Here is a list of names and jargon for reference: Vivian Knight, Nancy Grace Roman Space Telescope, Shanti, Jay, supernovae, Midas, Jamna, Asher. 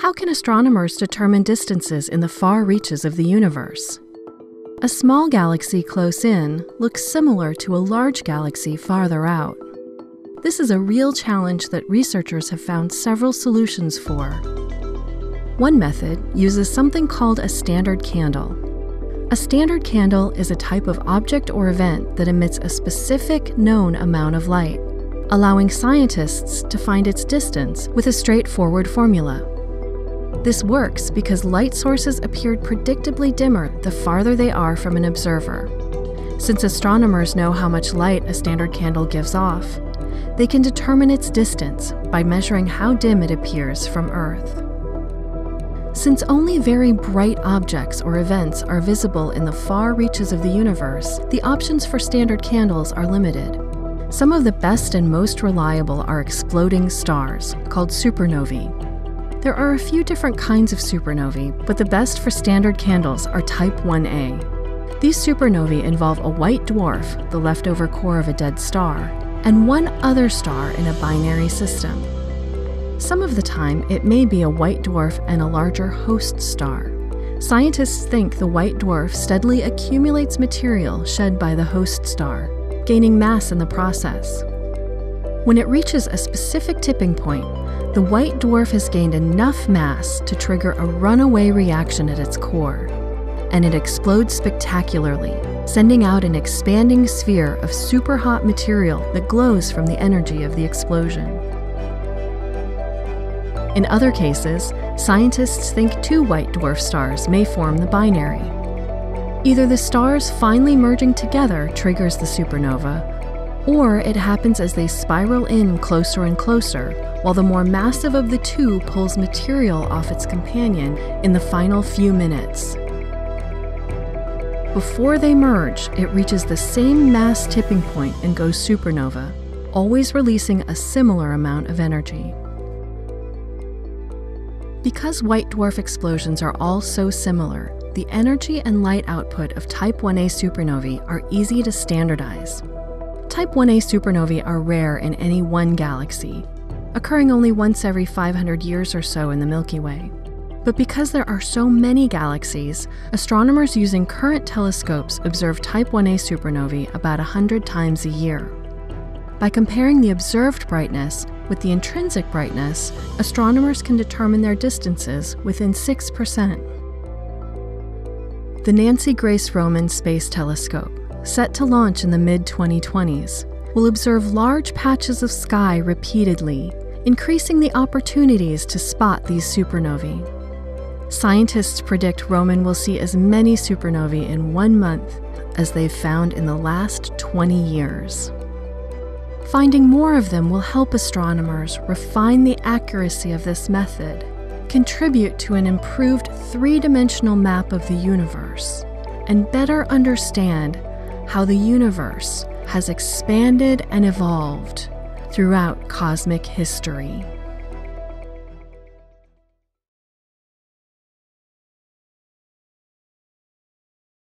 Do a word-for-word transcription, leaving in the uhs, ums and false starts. How can astronomers determine distances in the far reaches of the universe? A small galaxy close in looks similar to a large galaxy farther out. This is a real challenge that researchers have found several solutions for. One method uses something called a standard candle. A standard candle is a type of object or event that emits a specific known amount of light, allowing scientists to find its distance with a straightforward formula. This works because light sources appeared predictably dimmer the farther they are from an observer. Since astronomers know how much light a standard candle gives off, they can determine its distance by measuring how dim it appears from Earth. Since only very bright objects or events are visible in the far reaches of the universe, the options for standard candles are limited. Some of the best and most reliable are exploding stars, called supernovae. There are a few different kinds of supernovae, but the best for standard candles are type one A. These supernovae involve a white dwarf, the leftover core of a dead star, and one other star in a binary system. Some of the time, it may be a white dwarf and a larger host star. Scientists think the white dwarf steadily accumulates material shed by the host star, gaining mass in the process. When it reaches a specific tipping point, the white dwarf has gained enough mass to trigger a runaway reaction at its core, and it explodes spectacularly, sending out an expanding sphere of superhot material that glows from the energy of the explosion. In other cases, scientists think two white dwarf stars may form the binary. Either the stars finally merging together triggers the supernova, or it happens as they spiral in closer and closer, while the more massive of the two pulls material off its companion in the final few minutes. Before they merge, it reaches the same mass tipping point and goes supernova, always releasing a similar amount of energy. Because white dwarf explosions are all so similar, the energy and light output of type one A supernovae are easy to standardize. Type one A supernovae are rare in any one galaxy, occurring only once every five hundred years or so in the Milky Way. But because there are so many galaxies, astronomers using current telescopes observe type one A supernovae about one hundred times a year. By comparing the observed brightness with the intrinsic brightness, astronomers can determine their distances within six percent. The Nancy Grace Roman Space Telescope, set to launch in the mid twenty twenties, will observe large patches of sky repeatedly, increasing the opportunities to spot these supernovae. Scientists predict Roman will see as many supernovae in one month as they've found in the last twenty years. Finding more of them will help astronomers refine the accuracy of this method, contribute to an improved three-dimensional map of the universe, and better understand how the universe has expanded and evolved throughout cosmic history.